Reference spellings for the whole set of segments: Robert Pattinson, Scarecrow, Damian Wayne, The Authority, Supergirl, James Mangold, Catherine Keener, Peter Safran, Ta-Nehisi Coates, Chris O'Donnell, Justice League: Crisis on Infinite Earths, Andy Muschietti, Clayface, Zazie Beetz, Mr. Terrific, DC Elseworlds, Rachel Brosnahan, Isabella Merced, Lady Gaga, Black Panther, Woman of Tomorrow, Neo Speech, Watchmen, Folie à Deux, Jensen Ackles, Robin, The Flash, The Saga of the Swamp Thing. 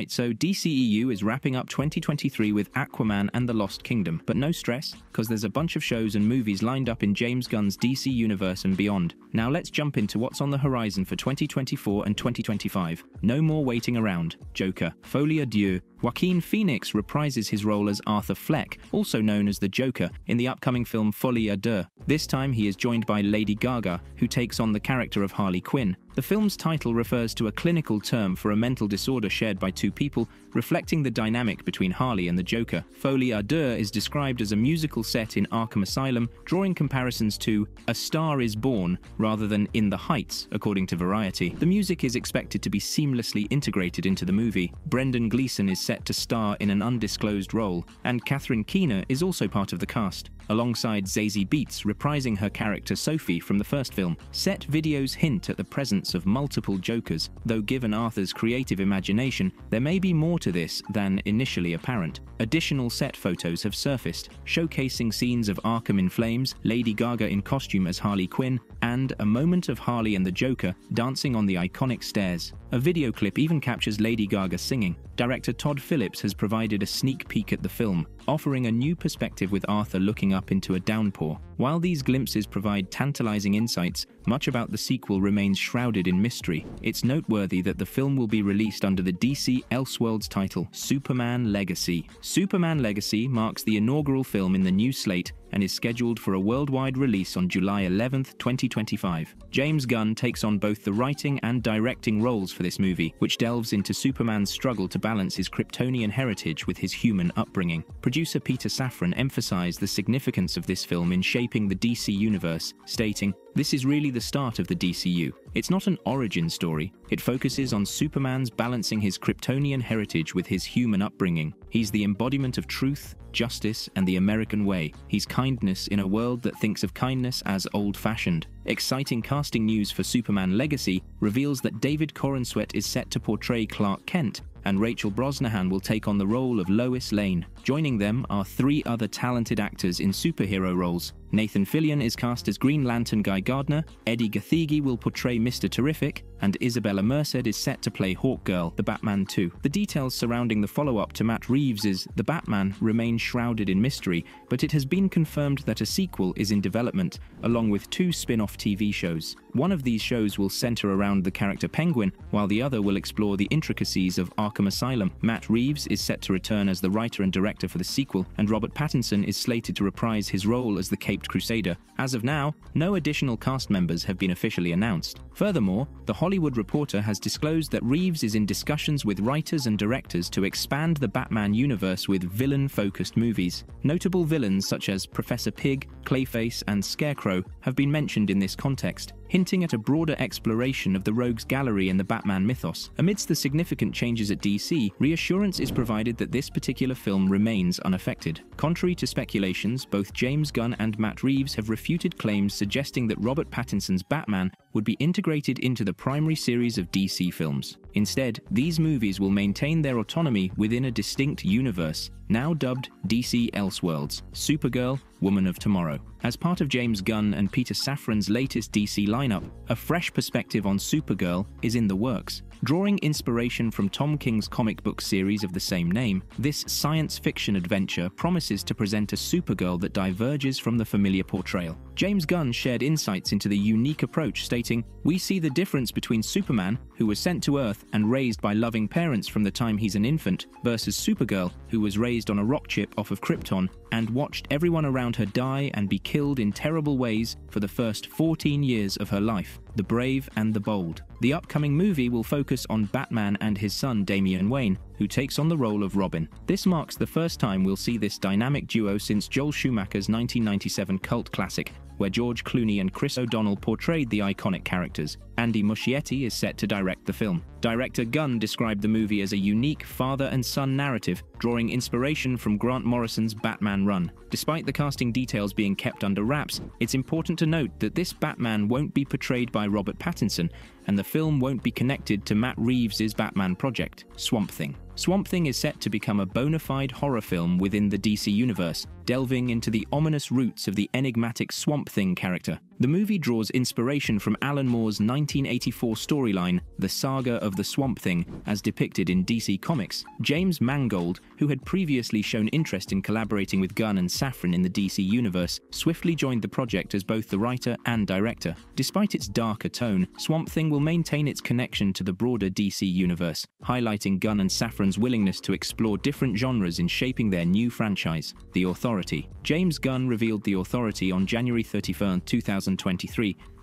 Right, so DCEU is wrapping up 2023 with Aquaman and the Lost Kingdom, but no stress, because there's a bunch of shows and movies lined up in James Gunn's DC universe and beyond. Now let's jump into what's on the horizon for 2024 and 2025. No more waiting around. Joker, Folie à Deux. Joaquin Phoenix reprises his role as Arthur Fleck, also known as the Joker, in the upcoming film Folie à Deux. This time he is joined by Lady Gaga, who takes on the character of Harley Quinn. The film's title refers to a clinical term for a mental disorder shared by two people, reflecting the dynamic between Harley and the Joker. Folie à Deux is described as a musical set in Arkham Asylum, drawing comparisons to A Star is Born rather than In the Heights, according to Variety. The music is expected to be seamlessly integrated into the movie. Brendan Gleeson is set to star in an undisclosed role, and Catherine Keener is also part of the cast, alongside Zazie Beetz reprising her character Sophie from the first film. Set videos hint at the presence of multiple Jokers, though given Arthur's creative imagination, there may be more to this than initially apparent. Additional set photos have surfaced, showcasing scenes of Arkham in flames, Lady Gaga in costume as Harley Quinn, and a moment of Harley and the Joker dancing on the iconic stairs. A video clip even captures Lady Gaga singing. Director Todd Phillips has provided a sneak peek at the film, offering a new perspective with Arthur looking up into a downpour. While these glimpses provide tantalizing insights, much about the sequel remains shrouded in mystery. It's noteworthy that the film will be released under the DC Elseworlds title, Superman Legacy. Superman Legacy marks the inaugural film in the new slate and is scheduled for a worldwide release on July 11, 2025. James Gunn takes on both the writing and directing roles for this movie, which delves into Superman's struggle to balance his Kryptonian heritage with his human upbringing. Producer Peter Safran emphasized the significance of this film in shaping the DC universe, stating, "This is really the start of the DCU. It's not an origin story. It focuses on Superman's balancing his Kryptonian heritage with his human upbringing. He's the embodiment of truth, justice, and the American way. He's kindness in a world that thinks of kindness as old-fashioned." Exciting casting news for Superman Legacy reveals that David Korenswet is set to portray Clark Kent, and Rachel Brosnahan will take on the role of Lois Lane. Joining them are three other talented actors in superhero roles. Nathan Fillion is cast as Green Lantern Guy Gardner, Eddie Gathegi will portray Mr. Terrific, and Isabella Merced is set to play Hawkgirl, The Batman 2. The details surrounding the follow-up to Matt Reeves' The Batman remain shrouded in mystery, but it has been confirmed that a sequel is in development, along with two spin-off TV shows. One of these shows will center around the character Penguin, while the other will explore the intricacies of Arkham Asylum. Matt Reeves is set to return as the writer and director for the sequel, and Robert Pattinson is slated to reprise his role as the Caped Crusader. As of now, no additional cast members have been officially announced. Furthermore, The Hollywood Reporter has disclosed that Reeves is in discussions with writers and directors to expand the Batman universe with villain-focused movies. Notable villains such as Professor Pig, Clayface, and Scarecrow have been mentioned in this context, hinting at a broader exploration of the rogues gallery in the Batman mythos. Amidst the significant changes at DC, reassurance is provided that this particular film remains unaffected. Contrary to speculations, both James Gunn and Matt Reeves have refuted claims suggesting that Robert Pattinson's Batman would be integrated into the primary series of DC films. Instead, these movies will maintain their autonomy within a distinct universe, now dubbed DC Elseworlds, Supergirl, Woman of Tomorrow. As part of James Gunn and Peter Safran's latest DC lineup, a fresh perspective on Supergirl is in the works. Drawing inspiration from Tom King's comic book series of the same name, this science fiction adventure promises to present a Supergirl that diverges from the familiar portrayal. James Gunn shared insights into the unique approach, stating, "We see the difference between Superman, who was sent to Earth and raised by loving parents from the time he's an infant, versus Supergirl, who was raised on a rock chip off of Krypton and watched everyone around her die and be killed in terrible ways for the first 14 years of her life. The brave and the bold." The upcoming movie will focus on Batman and his son Damian Wayne, who takes on the role of Robin. This marks the first time we'll see this dynamic duo since Joel Schumacher's 1997 cult classic, where George Clooney and Chris O'Donnell portrayed the iconic characters. Andy Muschietti is set to direct the film. Director Gunn described the movie as a unique father and son narrative, drawing inspiration from Grant Morrison's Batman run. Despite the casting details being kept under wraps, it's important to note that this Batman won't be portrayed by Robert Pattinson, and the film won't be connected to Matt Reeves' Batman project, Swamp Thing. Swamp Thing is set to become a bona fide horror film within the DC universe, delving into the ominous roots of the enigmatic Swamp Thing character. The movie draws inspiration from Alan Moore's 1984 storyline, The Saga of the Swamp Thing, as depicted in DC Comics. James Mangold, who had previously shown interest in collaborating with Gunn and Safran in the DC Universe, swiftly joined the project as both the writer and director. Despite its darker tone, Swamp Thing will maintain its connection to the broader DC Universe, highlighting Gunn and Safran's willingness to explore different genres in shaping their new franchise, The Authority. James Gunn revealed The Authority on January 31, 2023,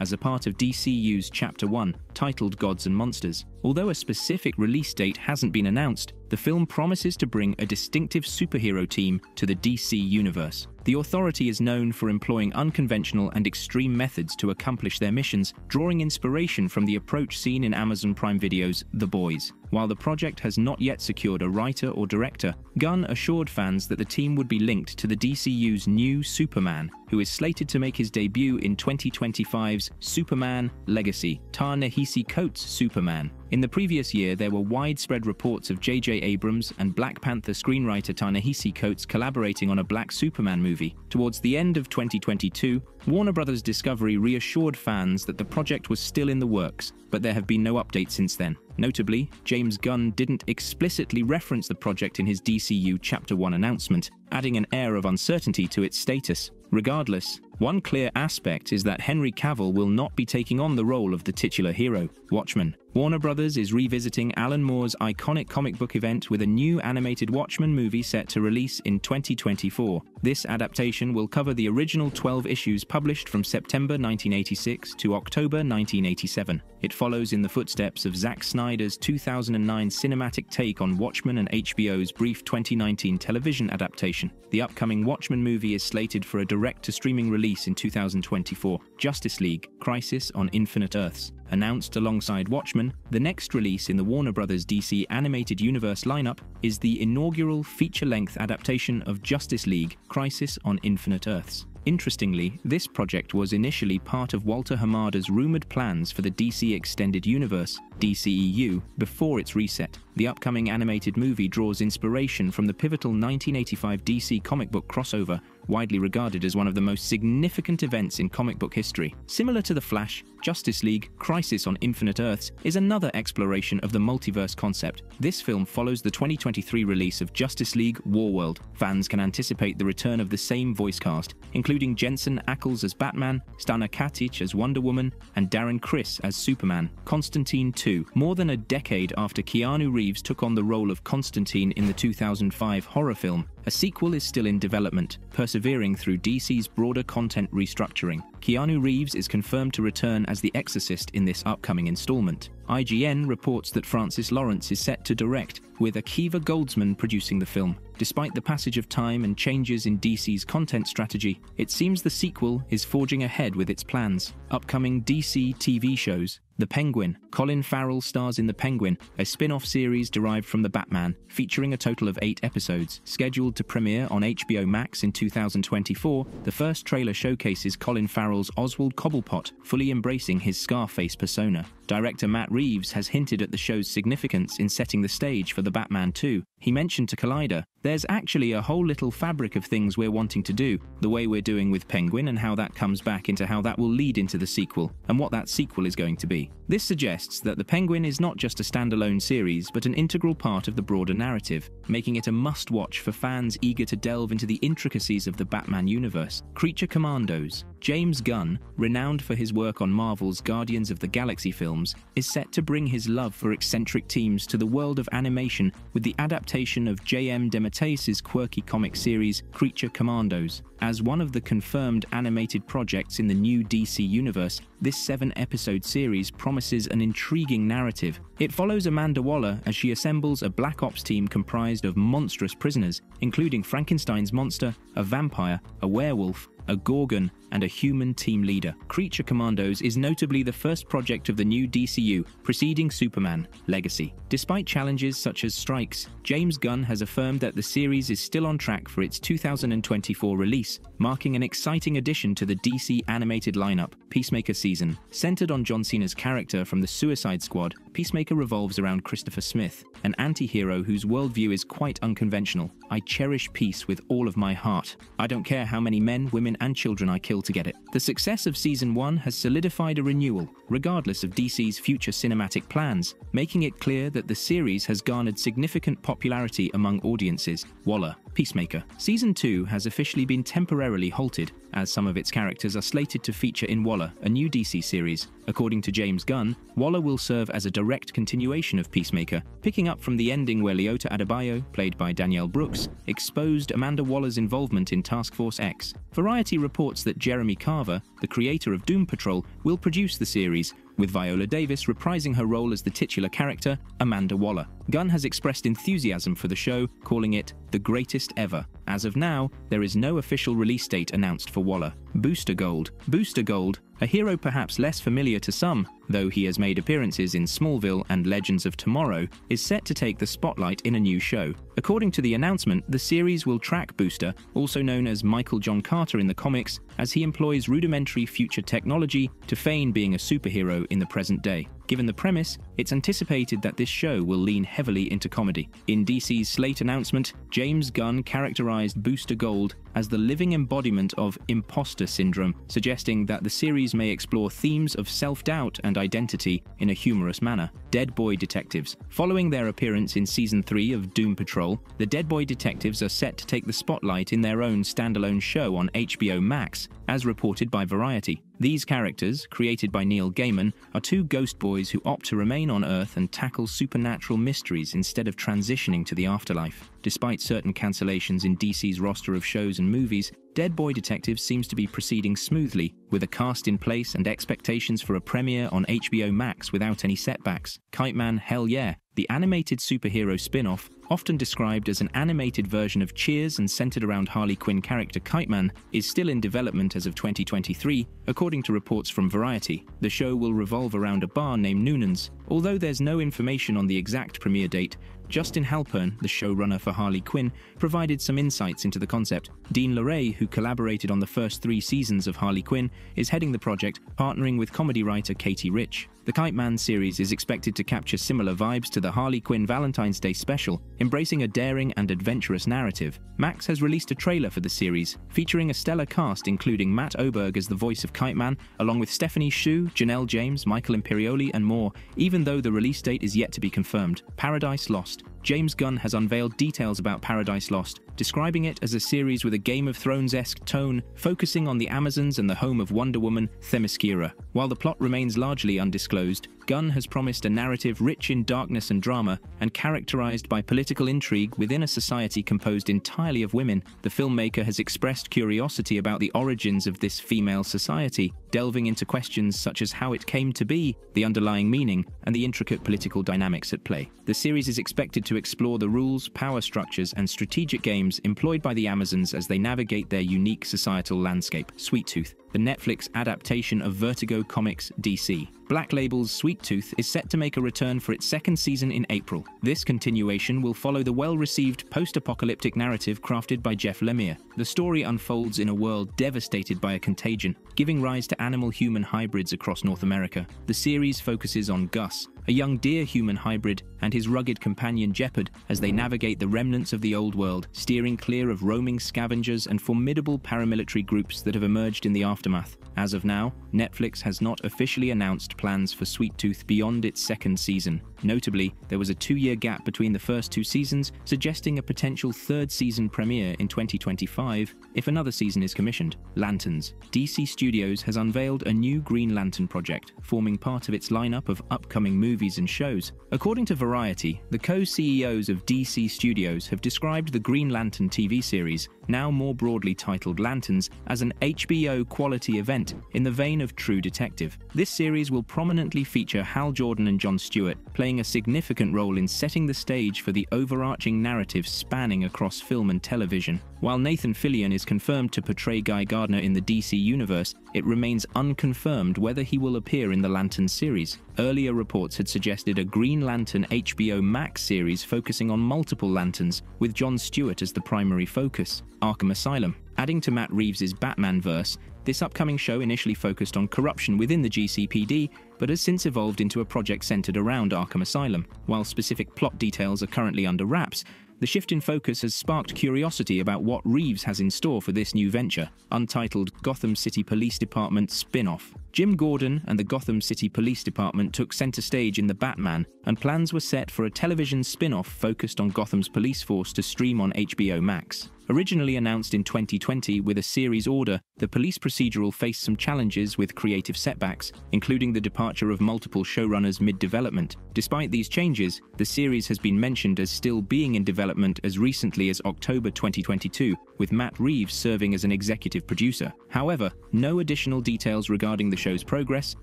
as a part of DCEU's Chapter 1, titled Gods and Monsters. Although a specific release date hasn't been announced, the film promises to bring a distinctive superhero team to the DC Universe. The Authority is known for employing unconventional and extreme methods to accomplish their missions, drawing inspiration from the approach seen in Amazon Prime Video's The Boys. While the project has not yet secured a writer or director, Gunn assured fans that the team would be linked to the DCU's new Superman, who is slated to make his debut in 2025's Superman Legacy, Ta-Nehisi Coates Superman. In the previous year, there were widespread reports of J.J. Abrams and Black Panther screenwriter Ta-Nehisi Coates collaborating on a Black Superman movie. Towards the end of 2022, Warner Bros. Discovery reassured fans that the project was still in the works, but there have been no updates since then. Notably, James Gunn didn't explicitly reference the project in his DCU Chapter 1 announcement, adding an air of uncertainty to its status. Regardless, one clear aspect is that Henry Cavill will not be taking on the role of the titular hero, Watchmen. Warner Bros. Is revisiting Alan Moore's iconic comic book event with a new animated Watchmen movie set to release in 2024. This adaptation will cover the original 12 issues published from September 1986 to October 1987. It follows in the footsteps of Zack Snyder's 2009 cinematic take on Watchmen and HBO's brief 2019 television adaptation. The upcoming Watchmen movie is slated for a direct-to-streaming release in 2024, Justice League: Crisis on Infinite Earths. Announced alongside Watchmen, the next release in the Warner Bros. DC Animated Universe lineup is the inaugural feature-length adaptation of Justice League: Crisis on Infinite Earths. Interestingly, this project was initially part of Walter Hamada's rumored plans for the DC Extended Universe, DCEU, before its reset. The upcoming animated movie draws inspiration from the pivotal 1985 DC comic book crossover, widely regarded as one of the most significant events in comic book history. Similar to The Flash, Justice League: Crisis on Infinite Earths is another exploration of the multiverse concept. This film follows the 2023 release of Justice League: Warworld. Fans can anticipate the return of the same voice cast, including Jensen Ackles as Batman, Stana Katic as Wonder Woman, and Darren Criss as Superman. Constantine 2. More than a decade after Keanu Reeves took on the role of Constantine in the 2005 horror film, a sequel is still in development, persevering through DC's broader content restructuring. Keanu Reeves is confirmed to return as the Exorcist in this upcoming installment. IGN reports that Francis Lawrence is set to direct, with Akiva Goldsman producing the film. Despite the passage of time and changes in DC's content strategy, it seems the sequel is forging ahead with its plans. Upcoming DC TV shows. The Penguin. Colin Farrell stars in The Penguin, a spin-off series derived from The Batman, featuring a total of 8 episodes. Scheduled to premiere on HBO Max in 2024, the first trailer showcases Colin Farrell's Oswald Cobblepot, fully embracing his Scarface persona. Director Matt Reeves has hinted at the show's significance in setting the stage for The Batman 2. He mentioned to Collider, "There's actually a whole little fabric of things we're wanting to do, the way we're doing with Penguin and how that comes back into how that will lead into the sequel, and what that sequel is going to be." This suggests that The Penguin is not just a standalone series, but an integral part of the broader narrative, making it a must-watch for fans eager to delve into the intricacies of the Batman universe. Creature Commandos. James Gunn, renowned for his work on Marvel's Guardians of the Galaxy films, is set to bring his love for eccentric teams to the world of animation with the adaptation of J.M. DeMatteis's quirky comic series, Creature Commandos. As one of the confirmed animated projects in the new DC Universe, this 7-episode series promises an intriguing narrative. It follows Amanda Waller as she assembles a Black Ops team comprised of monstrous prisoners, including Frankenstein's monster, a vampire, a werewolf, a Gorgon, and a human team leader. Creature Commandos is notably the first project of the new DCU, preceding Superman Legacy. Despite challenges such as strikes, James Gunn has affirmed that the series is still on track for its 2024 release, Crisis, marking an exciting addition to the DC animated lineup. Peacemaker season. Centered on John Cena's character from the Suicide Squad, Peacemaker revolves around Christopher Smith, an anti-hero whose worldview is quite unconventional. I cherish peace with all of my heart. I don't care how many men, women, and children I kill to get it. The success of Season 1 has solidified a renewal, regardless of DC's future cinematic plans, making it clear that the series has garnered significant popularity among audiences. Waller, Peacemaker. Season 2 has officially been temporarily halted, as some of its characters are slated to feature in Waller, a new DC series. According to James Gunn, Waller will serve as a direct continuation of Peacemaker, picking up from the ending where Leota Adebayo, played by Danielle Brooks, exposed Amanda Waller's involvement in Task Force X. Variety reports that Jeremy Carver, the creator of Doom Patrol, will produce the series, with Viola Davis reprising her role as the titular character, Amanda Waller. Gunn has expressed enthusiasm for the show, calling it the greatest ever. As of now, there is no official release date announced for Waller. Booster Gold. Booster Gold, a hero perhaps less familiar to some, though he has made appearances in Smallville and Legends of Tomorrow, is set to take the spotlight in a new show. According to the announcement, the series will track Booster, also known as Michael John Carter in the comics, as he employs rudimentary future technology to feign being a superhero in the present day. Given the premise, it's anticipated that this show will lean heavily into comedy. In DC's slate announcement, James Gunn characterized Booster Gold as the living embodiment of imposter syndrome, suggesting that the series may explore themes of self-doubt and identity in a humorous manner. Dead Boy Detectives. Following their appearance in Season 3 of Doom Patrol, the Dead Boy Detectives are set to take the spotlight in their own standalone show on HBO Max, as reported by Variety. These characters, created by Neil Gaiman, are two ghost boys who opt to remain on Earth and tackle supernatural mysteries instead of transitioning to the afterlife. Despite certain cancellations in DC's roster of shows and movies, Dead Boy Detectives seems to be proceeding smoothly, with a cast in place and expectations for a premiere on HBO Max without any setbacks. Kite Man Hell Yeah! The animated superhero spin-off, often described as an animated version of Cheers and centered around Harley Quinn character Kite Man, is still in development as of 2023, according to reports from Variety. The show will revolve around a bar named Noonan's. Although there's no information on the exact premiere date, Justin Halpern, the showrunner for Harley Quinn, provided some insights into the concept. Dean LeRae, who collaborated on the first 3 seasons of Harley Quinn, is heading the project, partnering with comedy writer Katie Rich. The Kite Man series is expected to capture similar vibes to the Harley Quinn Valentine's Day special, embracing a daring and adventurous narrative. Max has released a trailer for the series, featuring a stellar cast including Matt Oberg as the voice of Kite Man, along with Stephanie Hsu, Janelle James, Michael Imperioli, and more, even though the release date is yet to be confirmed. Paradise Lost. James Gunn has unveiled details about Paradise Lost, describing it as a series with a Game of Thrones-esque tone, focusing on the Amazons and the home of Wonder Woman, Themyscira. While the plot remains largely undisclosed, Gunn has promised a narrative rich in darkness and drama, and characterized by political intrigue within a society composed entirely of women. The filmmaker has expressed curiosity about the origins of this female society, delving into questions such as how it came to be, the underlying meaning, and the intricate political dynamics at play. The series is expected to explore the rules, power structures, and strategic games employed by the Amazons as they navigate their unique societal landscape. Sweet Tooth, the Netflix adaptation of Vertigo Comics DC. Black Label's Sweet Tooth is set to make a return for its second season in April. This continuation will follow the well-received post-apocalyptic narrative crafted by Jeff Lemire. The story unfolds in a world devastated by a contagion, giving rise to animal-human hybrids across North America. The series focuses on Gus, a young deer-human hybrid, and his rugged companion Jeopard as they navigate the remnants of the old world, steering clear of roaming scavengers and formidable paramilitary groups that have emerged in the aftermath. As of now, Netflix has not officially announced plans for Sweet Tooth beyond its second season. Notably, there was a 2-year gap between the first 2 seasons, suggesting a potential third season premiere in 2025 if another season is commissioned. Lanterns. DC Studios has unveiled a new Green Lantern project, forming part of its lineup of upcoming movies and shows. According to Variety, the co-CEOs of DC Studios have described the Green Lantern TV series, now more broadly titled Lanterns, as an HBO-quality event in the vein of True Detective. This series will prominently feature Hal Jordan and Jon Stewart, playing a significant role in setting the stage for the overarching narrative spanning across film and television. While Nathan Fillion is confirmed to portray Guy Gardner in the DC Universe, it remains unconfirmed whether he will appear in the Lantern series. Earlier reports had suggested a Green Lantern HBO Max series focusing on multiple lanterns, with Jon Stewart as the primary focus. Arkham Asylum. Adding to Matt Reeves' Batman-verse, this upcoming show initially focused on corruption within the GCPD, but has since evolved into a project centered around Arkham Asylum. While specific plot details are currently under wraps, the shift in focus has sparked curiosity about what Reeves has in store for this new venture, untitled Gotham City Police Department spin-off. Jim Gordon and the Gotham City Police Department took center stage in The Batman, and plans were set for a television spin-off focused on Gotham's police force to stream on HBO Max. Originally announced in 2020 with a series order, the police procedural faced some challenges with creative setbacks, including the departure of multiple showrunners mid-development. Despite these changes, the series has been mentioned as still being in development as recently as October 2022, with Matt Reeves serving as an executive producer. However, no additional details regarding the show's progress,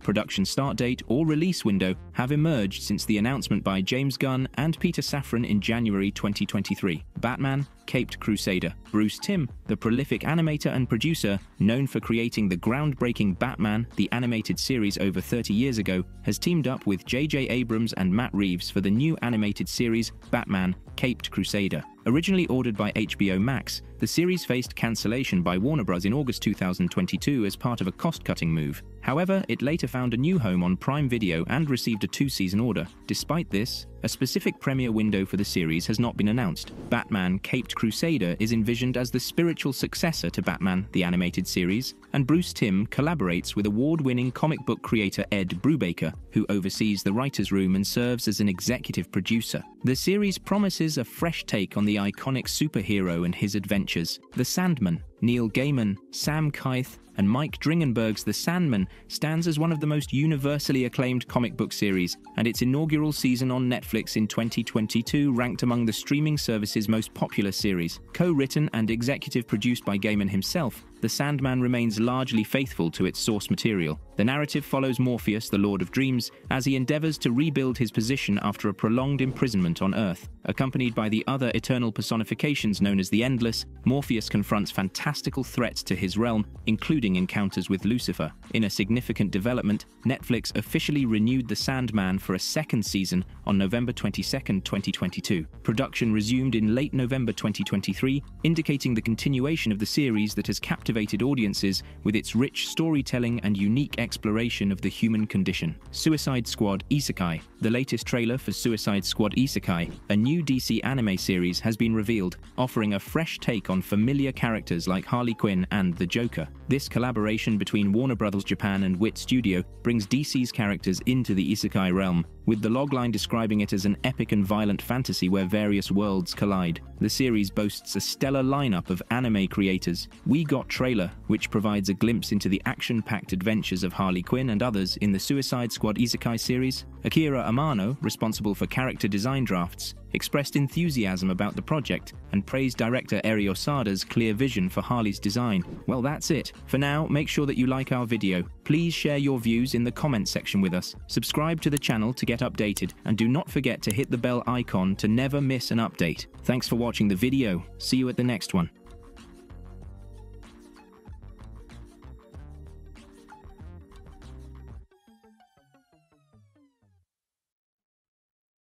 production start date, or release window have emerged since the announcement by James Gunn and Peter Safran in January 2023. Batman: Caped Crusader. Bruce Timm, the prolific animator and producer, known for creating the groundbreaking Batman, the animated series over 30 years ago, has teamed up with J.J. Abrams and Matt Reeves for the new animated series, Batman: Caped Crusader. Originally ordered by HBO Max, the series faced cancellation by Warner Bros. In August 2022 as part of a cost-cutting move. However, it later found a new home on Prime Video and received a 2-season order. Despite this, a specific premiere window for the series has not been announced. Batman: Caped Crusader is envisioned as the spiritual successor to Batman, the animated series, and Bruce Timm collaborates with award-winning comic book creator Ed Brubaker, who oversees the writer's room and serves as an executive producer. The series promises a fresh take on the iconic superhero and his adventures. The Sandman. Neil Gaiman, Sam Keith, and Mike Dringenberg's The Sandman stands as one of the most universally acclaimed comic book series, and its inaugural season on Netflix in 2022 ranked among the streaming service's most popular series. Co-written and executive produced by Gaiman himself, The Sandman remains largely faithful to its source material. The narrative follows Morpheus, the Lord of Dreams, as he endeavors to rebuild his position after a prolonged imprisonment on Earth. Accompanied by the other eternal personifications known as the Endless, Morpheus confronts fantastical threats to his realm, including encounters with Lucifer. In a significant development, Netflix officially renewed The Sandman for a second season on November 22, 2022. Production resumed in late November 2023, indicating the continuation of the series that has captivated audiences with its rich storytelling and unique exploration of the human condition. Suicide Squad Isekai. The latest trailer for Suicide Squad Isekai, a new DC anime series, has been revealed, offering a fresh take on familiar characters like Harley Quinn and the Joker. This collaboration between Warner Bros. Japan and WIT Studio brings DC's characters into the isekai realm, with the logline describing it as an epic and violent fantasy where various worlds collide. The series boasts a stellar lineup of anime creators. We Got Trailer, which provides a glimpse into the action-packed adventures of Harley Quinn and others in the Suicide Squad Isekai series. Akira Amano, responsible for character design drafts, expressed enthusiasm about the project and praised director Eri Osada's clear vision for Harley's design. Well, that's it. For now, make sure that you like our video. Please share your views in the comment section with us. Subscribe to the channel to get updated, and do not forget to hit the bell icon to never miss an update. Thanks for watching the video. See you at the next one.